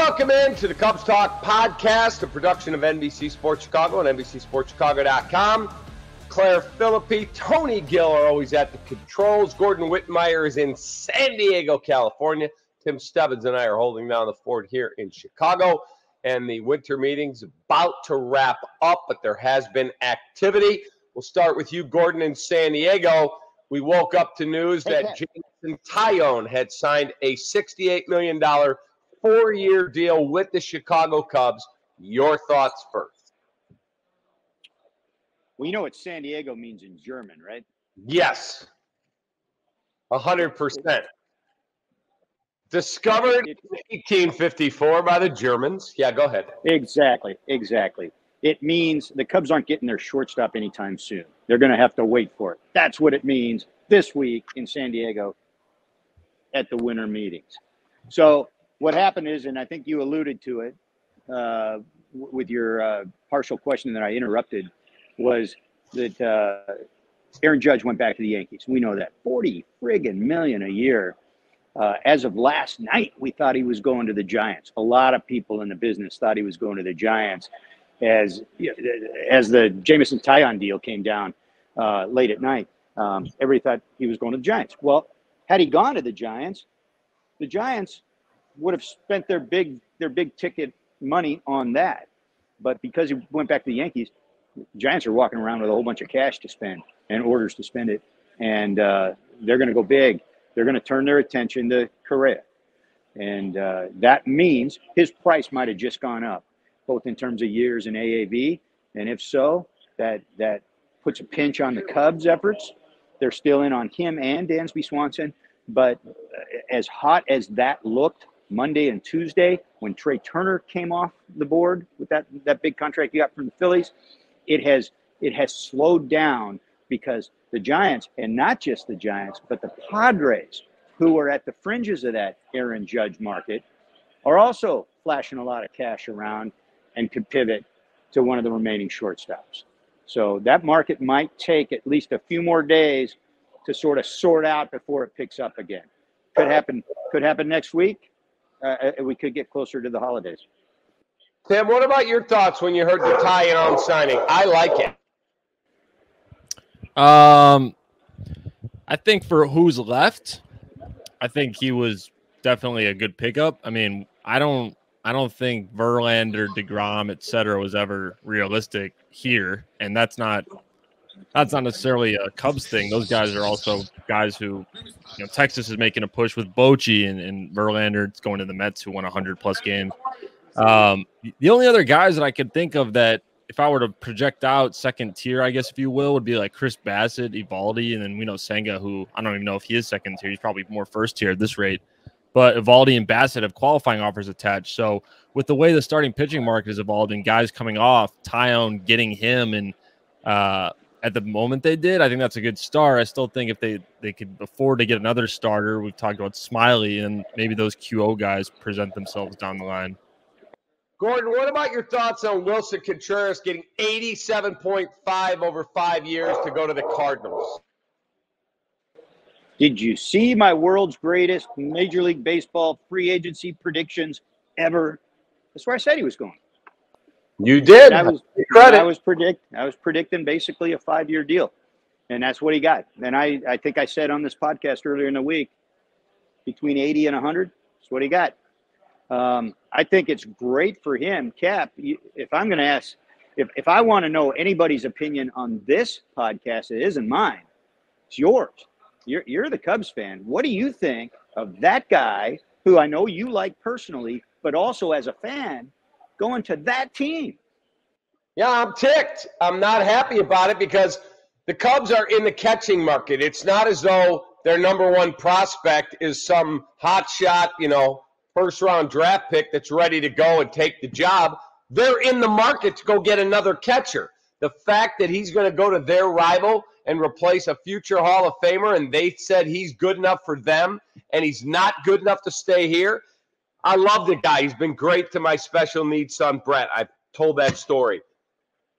Welcome in to the Cubs Talk podcast, a production of NBC Sports Chicago and NBCSportsChicago.com. Claire Philippi, Tony Gill are always at the controls. Gordon Wittenmyer is in San Diego, California. Tim Stebbins and I are holding down the fort here in Chicago. And the winter meetings about to wrap up, but there has been activity. We'll start with you, Gordon, in San Diego. We woke up to news that Jameson Taillon had signed a $68 million four-year deal with the Chicago Cubs. Your thoughts first. Well, you know what San Diego means in German, right? Yes. 100%. Discovered in 1854 by the Germans. Yeah, go ahead. Exactly. It means the Cubs aren't getting their shortstop anytime soon. They're going to have to wait for it. That's what it means this week in San Diego at the winter meetings. So what happened is, and I think you alluded to it with your partial question that I interrupted, was that Aaron Judge went back to the Yankees. We know that. $40 friggin' million a year. As of last night, we thought he was going to the Giants. A lot of people in the business thought he was going to the Giants as the Jameson Taillon deal came down late at night. Everybody thought he was going to the Giants. Well, had he gone to the Giants would have spent their big ticket money on that. But because he went back to the Yankees, the Giants are walking around with a whole bunch of cash to spend and orders to spend it. And they're going to go big. They're going to turn their attention to Correa. And that means his price might have just gone up, both in terms of years and AAV. And if so, that puts a pinch on the Cubs' efforts. They're still in on him and Dansby Swanson. But as hot as that looked Monday and Tuesday, when Trea Turner came off the board with that big contract he got from the Phillies, it has slowed down because the Giants, and not just the Giants, but the Padres, who are at the fringes of that Aaron Judge market, are also flashing a lot of cash around and could pivot to one of the remaining shortstops. So that market might take at least a few more days to sort out before it picks up again. Could happen next week. We could get closer to the holidays. Tim, what about your thoughts when you heard the tie-in signing? I like it. I think for who's left, I think he was definitely a good pickup. I mean, I don't think Verlander, DeGrom, etc. was ever realistic here, and that's not necessarily a Cubs thing. Those guys are also guys who, you know, Texas is making a push with Bochy and Verlander. It's going to the Mets, who won 100+ games. The only other guys that I could think of that, if I were to project out second tier, I guess, if you will, would be like Chris Bassett, Evaldi, and then we know Senga, who I don't even know if he is second tier. He's probably more first tier at this rate. But Evaldi and Bassett have qualifying offers attached. So with the way the starting pitching market has evolved and guys coming off, Taillon getting him, and at the moment they did, I think that's a good start. I still think if they could afford to get another starter, we've talked about Smiley, and maybe those QO guys present themselves down the line. Gordon, what about your thoughts on Willson Contreras getting $87.5 over 5 years to go to the Cardinals? Did you see my world's greatest Major League Baseball free agency predictions ever? That's where I said he was going. You did. I was predicting basically a 5-year deal, and that's what he got. And I think I said on this podcast earlier in the week, between 80 and 100, that's what he got. I think it's great for him. Cap, if I'm going to ask, if I want to know anybody's opinion on this podcast, it isn't mine. It's yours. You're the Cubs fan. What do you think of that guy who I know you like personally, but also as a fan, going to that team? Yeah, I'm ticked. I'm not happy about it because the Cubs are in the catching market. It's not as though their number one prospect is some hotshot, you know, first-round draft pick that's ready to go and take the job. They're in the market to go get another catcher. The fact that he's going to go to their rival and replace a future Hall of Famer, and they said he's good enough for them, and he's not good enough to stay here. I love the guy. He's been great to my special needs son, Brett. I've told that story.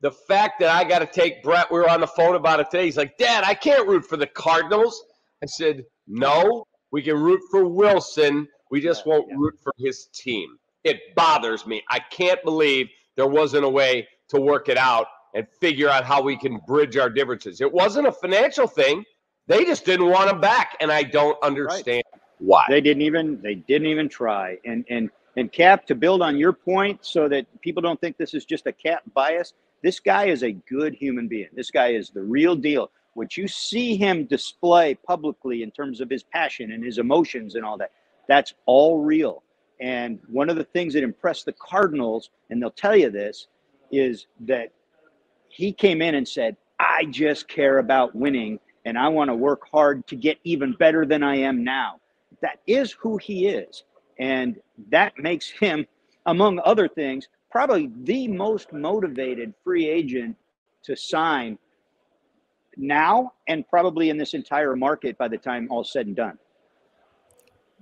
The fact that I got to take Brett, we were on the phone about it today. He's like, Dad, I can't root for the Cardinals. I said, no, we can root for Willson. We just won't root for his team. It bothers me. I can't believe there wasn't a way to work it out and figure out how we can bridge our differences. It wasn't a financial thing. They just didn't want him back, and I don't understand why. They didn't even try. And Cap, to build on your point so that people don't think this is just a Cap bias, this guy is a good human being. This guy is the real deal. What you see him display publicly in terms of his passion and his emotions and all that, that's all real. And one of the things that impressed the Cardinals, and they'll tell you this, is that he came in and said, I just care about winning, and I want to work hard to get even better than I am now. That is who he is. And that makes him, among other things, probably the most motivated free agent to sign now and probably in this entire market by the time all's said and done.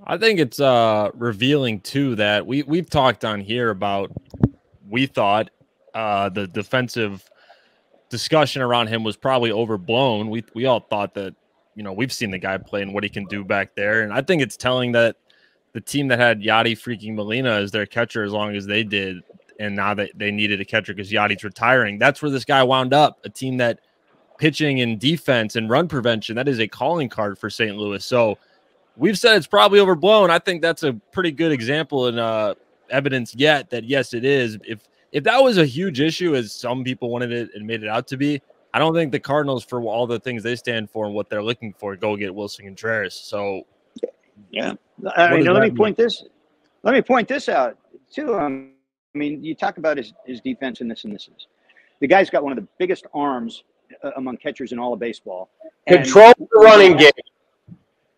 I think it's revealing, too, that we've talked on here about we thought the defensive discussion around him was probably overblown. We all thought that, you know, we've seen the guy play and what he can do back there. And I think it's telling that the team that had Yadi freaking Molina as their catcher as long as they did, and now that they needed a catcher because Yadi's retiring, that's where this guy wound up, a team that pitching and defense and run prevention, that is a calling card for St. Louis. So we've said it's probably overblown. I think that's a pretty good example and evidence yet that, yes, it is. If that was a huge issue, as some people wanted it and made it out to be, I don't think the Cardinals, for all the things they stand for and what they're looking for, go get Willson Contreras. So, yeah. I mean, let me point this out, too. I mean, you talk about his defense and this and this. The guy's got one of the biggest arms among catchers in all of baseball. Control the running game.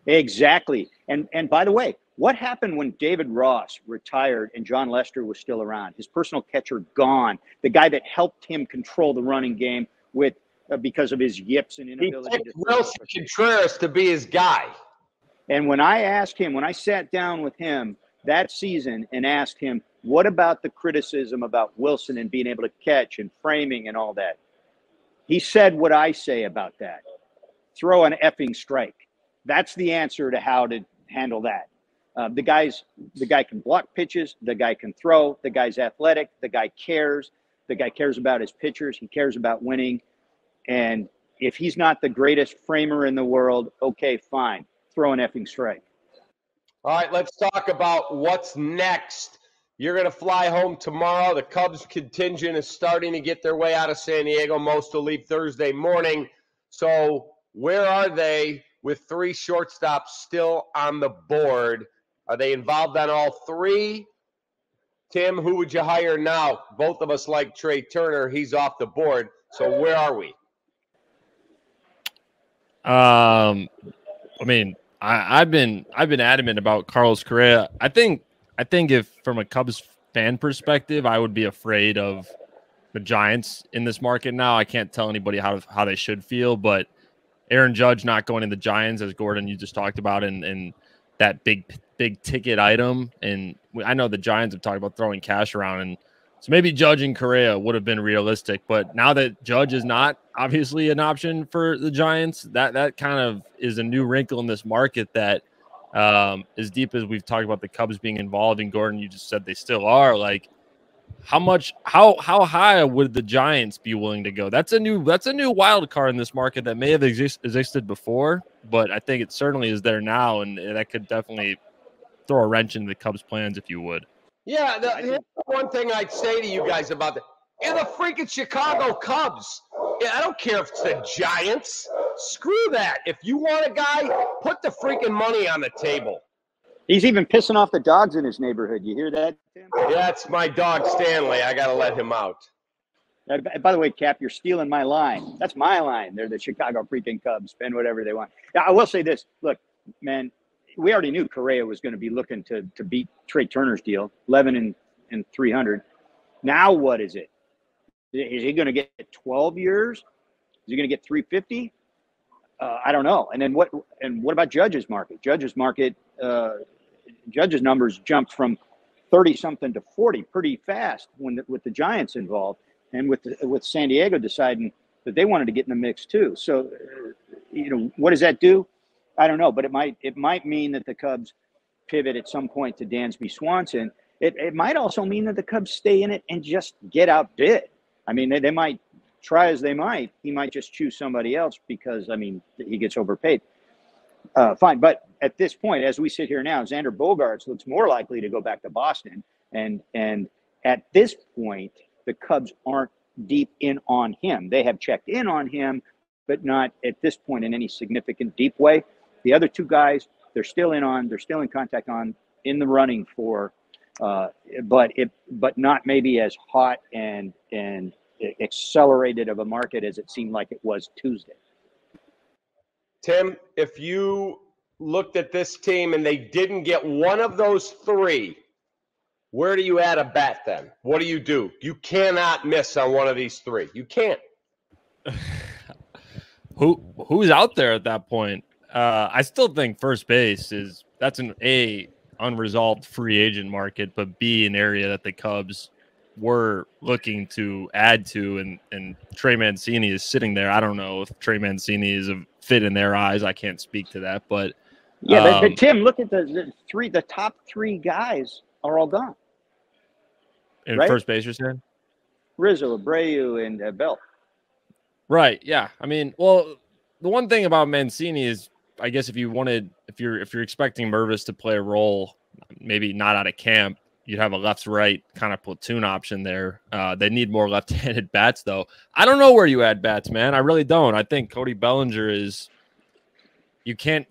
Exactly. And by the way, what happened when David Ross retired and John Lester was still around? His personal catcher gone. The guy that helped him control the running game with because of his yips and inability to Willson Contreras to be his guy. And when I asked him, when I sat down with him that season and asked him, what about the criticism about Willson and being able to catch and framing and all that? He said what I say about that. Throw an effing strike. That's the answer to how to handle that. The guy can block pitches. The guy can throw. The guy's athletic. The guy cares. The guy cares about his pitchers. He cares about winning. And if he's not the greatest framer in the world, okay, fine. Throw an effing strike. All right, let's talk about what's next. You're going to fly home tomorrow. The Cubs contingent is starting to get their way out of San Diego. Most will leave Thursday morning. So where are they with three shortstops still on the board? Are they involved on all three? Tim, who would you hire now? Both of us like Trea Turner. He's off the board. So where are we? I mean, I've been adamant about Carlos Correa. I think if from a Cubs fan perspective, I would be afraid of the Giants in this market now. I can't tell anybody how they should feel, but Aaron Judge not going to the Giants, as Gordon, you just talked about, and that big ticket item. And I know the Giants have talked about throwing cash around, and so maybe Judge and Correa would have been realistic. But now that Judge is not obviously an option for the Giants, that kind of is a new wrinkle in this market that, as deep as we've talked about the Cubs being involved, and Gordon, you just said they still are, like, how high would the Giants be willing to go? That's a new wild card in this market that may have existed before, but I think it certainly is there now, and that could definitely throw a wrench into the Cubs' plans, if you would. Yeah, here's one thing I'd say to you guys about that. You're the freaking Chicago Cubs. Yeah, I don't care if it's the Giants. Screw that. If you want a guy, put the freaking money on the table. He's even pissing off the dogs in his neighborhood. You hear that, Tim? Yeah, that's my dog, Stanley. I got to let him out. By the way, Cap, you're stealing my line. That's my line. They're the Chicago freaking Cubs. Spend whatever they want. Now, I will say this. Look, man, we already knew Correa was going to be looking to beat Trea Turner's deal, 11 and 300. Now what is it? Is he going to get 12 years? Is he going to get 350? I don't know. And then what? And what about Judge's market? Judge's market. Judge's numbers jumped from 30-something to 40 pretty fast with the Giants involved, and with San Diego deciding that they wanted to get in the mix too. So, you know, what does that do? I don't know, but it might mean that the Cubs pivot at some point to Dansby Swanson. It might also mean that the Cubs stay in it and just get outbid. I mean, they might try as they might. He might just choose somebody else because, I mean, he gets overpaid. Fine. But at this point, as we sit here now, Xander Bogaerts looks more likely to go back to Boston. And at this point, the Cubs aren't deep in on him. They have checked in on him, but not at this point in any significant deep way. The other two guys, they're still in on, they're still in contact on, in the running for, but not maybe as hot and accelerated of a market as it seemed like it was Tuesday. Tim, if you looked at this team and they didn't get one of those three, where do you add a bat then? What do you do? You cannot miss on one of these three. You can't. Who's out there at that point? I still think first base is – that's an A, unresolved free agent market, but B, an area that the Cubs were looking to add to, and Trey Mancini is sitting there. I don't know if Trey Mancini is a fit in their eyes. I can't speak to that. But yeah, but Tim, look at the top three guys are all gone. And right? First base, you're saying? Rizzo, Abreu, and Bell. Right, yeah. I mean, well, the one thing about Mancini is, I guess if you're expecting Mervis to play a role, maybe not out of camp, you'd have a left-right kind of platoon option there. They need more left-handed bats, though. I don't know where you add bats, man. I really don't. I think Cody Bellinger is – you can't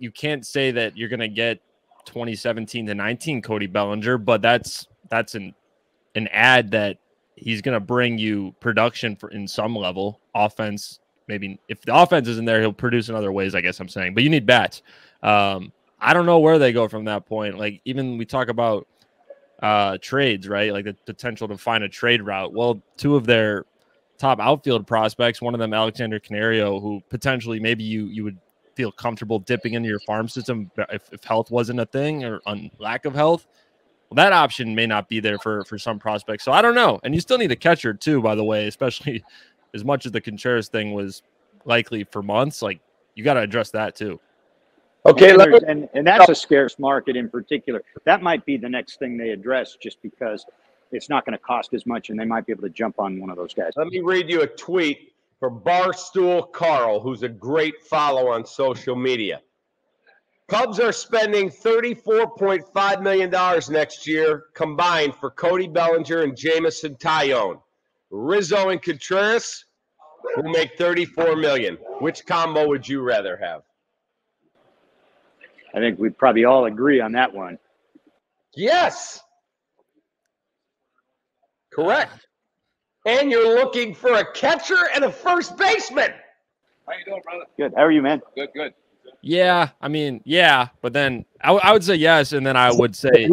say that you're going to get 2017 to 19 Cody Bellinger, but that's an ad that he's going to bring you production for in some level. Offense, maybe if the offense isn't there, he'll produce in other ways, I guess I'm saying. But you need bats. I don't know where they go from that point. Like, even we talk about trades, right? Like the potential to find a trade route. Well, two of their top outfield prospects, one of them Alexander Canario, who potentially maybe you would feel comfortable dipping into your farm system if health wasn't a thing or on lack of health. Well, that option may not be there for some prospects. So I don't know. And you still need a catcher too, by the way, especially as much as the Contreras thing was likely for months. Like, you got to address that too. Okay. And that's a scarce market in particular. That might be the next thing they address, just because it's not going to cost as much and they might be able to jump on one of those guys. Let me read you a tweet from Barstool Carl, who's a great follow on social media. Cubs are spending $34.5 million next year combined for Cody Bellinger and Jameson Taillon. Rizzo and Contreras will make $34 million. Which combo would you rather have? I think we'd probably all agree on that one. Yes. Correct. And you're looking for a catcher and a first baseman. How you doing, brother? Good. How are you, man? Good, good. Yeah. I mean, yeah. But then I would say yes. And then I would say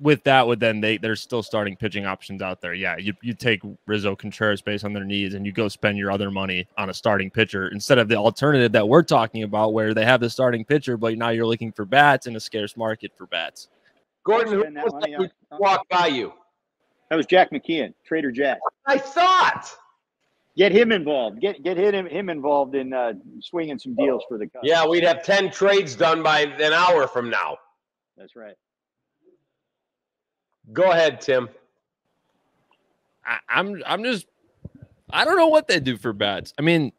with that, would then they're still starting pitching options out there. Yeah. You take Rizzo, Contreras based on their needs, and you go spend your other money on a starting pitcher instead of the alternative that we're talking about where they have the starting pitcher, but now you're looking for bats in a scarce market for bats. Gordon, who was that walked by you? That was Jack McKeon, Trader Jack. I thought. Get him involved. Get him involved in swinging some deals for the Cubs. Yeah, we'd have 10 trades done by an hour from now. That's right. Go ahead, Tim. I'm just – I don't know what they do for bats. I mean,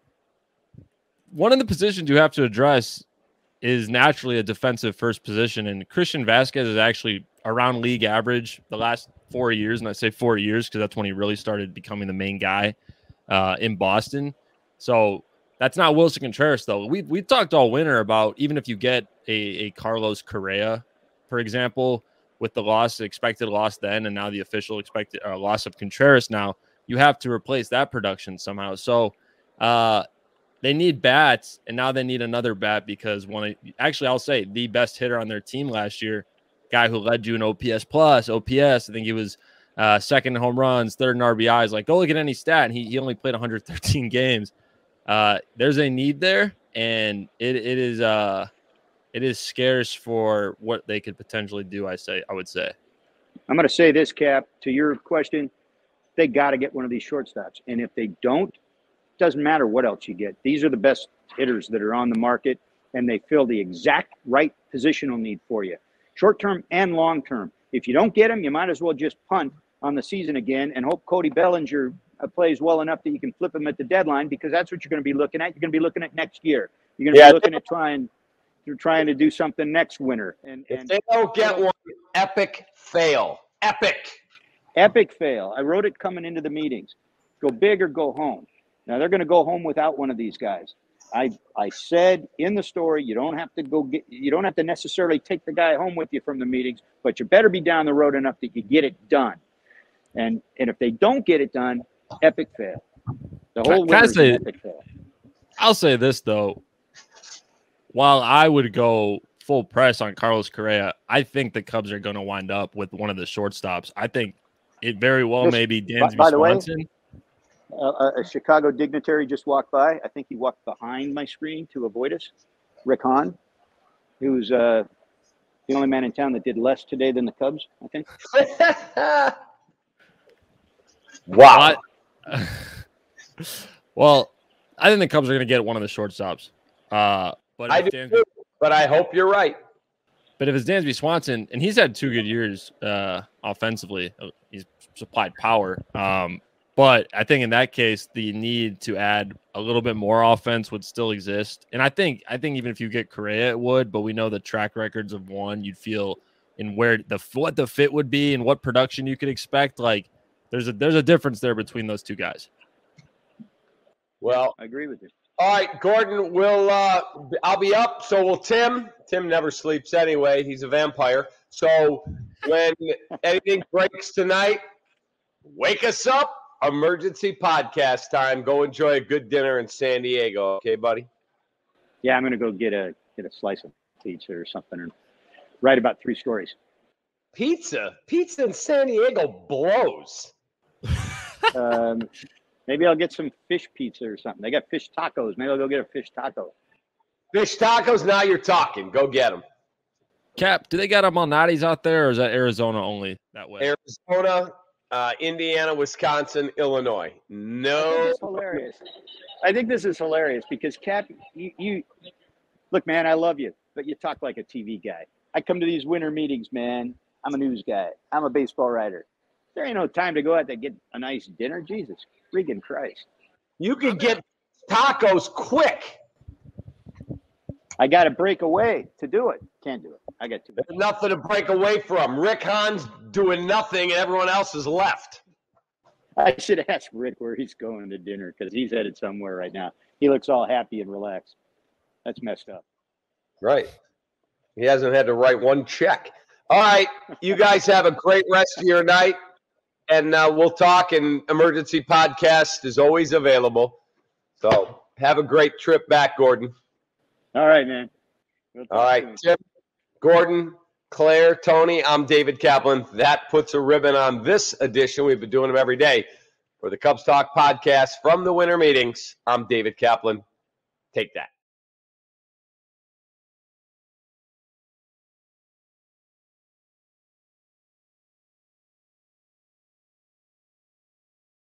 one of the positions you have to address is naturally a defensive first position, and Christian Vasquez is actually around league average the last 4 years, and I say 4 years because that's when he really started becoming the main guy in Boston. So that's not Willson Contreras, though. We talked all winter about even if you get a Carlos Correa, for example, with the loss, expected loss then, and now the official expected loss of Contreras now, you have to replace that production somehow. So they need bats, and now they need another bat because one of, actually, I'll say the best hitter on their team last year, guy who led you in OPS plus, I think he was second in home runs, third in RBIs. Like, go look at any stat, and he only played 113 games. There's a need there, and it is scarce for what they could potentially do. I would say. I'm going to say this, Cap, to your question, they got to get one of these shortstops. And if they don't, it doesn't matter what else you get. These are the best hitters that are on the market, and they fill the exact right positional need for you, short-term and long-term. If you don't get him, you might as well just punt on the season again and hope Cody Bellinger plays well enough that you can flip him at the deadline, because that's what you're going to be looking at. You're going to be looking at next year. You're going to be looking at trying to do something next winter. And they don't get one, epic fail. Epic fail. I wrote it coming into the meetings. Go big or go home. Now, they're going to go home without one of these guys. I said in the story, you don't have to necessarily take the guy home with you from the meetings, but you better be down the road enough that you get it done. And if they don't get it done, epic fail. The whole winter's an epic fail. I'll say this, though. While I would go full press on Carlos Correa, I think the Cubs are going to wind up with one of the shortstops. I think it very well may be Dansby Swanson. A Chicago dignitary just walked by. I think he walked behind my screen to avoid us. Rick Hahn, who's the only man in town that did less today than the Cubs, I think. Wow. Well, I think the Cubs are going to get one of the shortstops. But I hope you're right. But if it's Dansby Swanson, and he's had two good years offensively, he's supplied power. But I think in that case, the need to add a little bit more offense would still exist. And I think even if you get Correa, it would. But we know the track records of one. You'd feel in where what the fit would be and what production you could expect. Like there's a difference there between those two guys. Well, I agree with you. All right, Gordon. I'll be up. So will Tim. Tim never sleeps anyway. He's a vampire. So when anything breaks tonight, wake us up. Emergency podcast time. Go enjoy a good dinner in San Diego. Okay, buddy? Yeah, I'm going to go get a slice of pizza or something and write about three stories. Pizza in San Diego blows. Maybe I'll get some fish pizza or something. They got fish tacos. Maybe I'll go get a fish taco. Fish tacos, now you're talking. Go get them. Cap, do they got a Malnati's out there, or is that Arizona only that way? Arizona, Indiana, Wisconsin, Illinois. No. I think this is hilarious because, Cap, you look, man, I love you, but you talk like a TV guy. I come to these winter meetings, man. I'm a news guy. I'm a baseball writer. There ain't no time to go out to get a nice dinner. Jesus freaking Christ. You can get tacos quick. I got to break away to do it. Can't do it. I got too bad. There's nothing to break away from. Rick Hahn's doing nothing, and everyone else is left. I should ask Rick where he's going to dinner, because he's headed somewhere right now. He looks all happy and relaxed. That's messed up. Right. He hasn't had to write one check. All right. You guys have a great rest of your night, and we'll talk. And emergency podcast is always available. So have a great trip back, Gordon. All right, man. All right, Tim, Gordon, Claire, Tony, I'm David Kaplan. That puts a ribbon on this edition. We've been doing them every day for the Cubs Talk podcast from the winter meetings. I'm David Kaplan. Take that.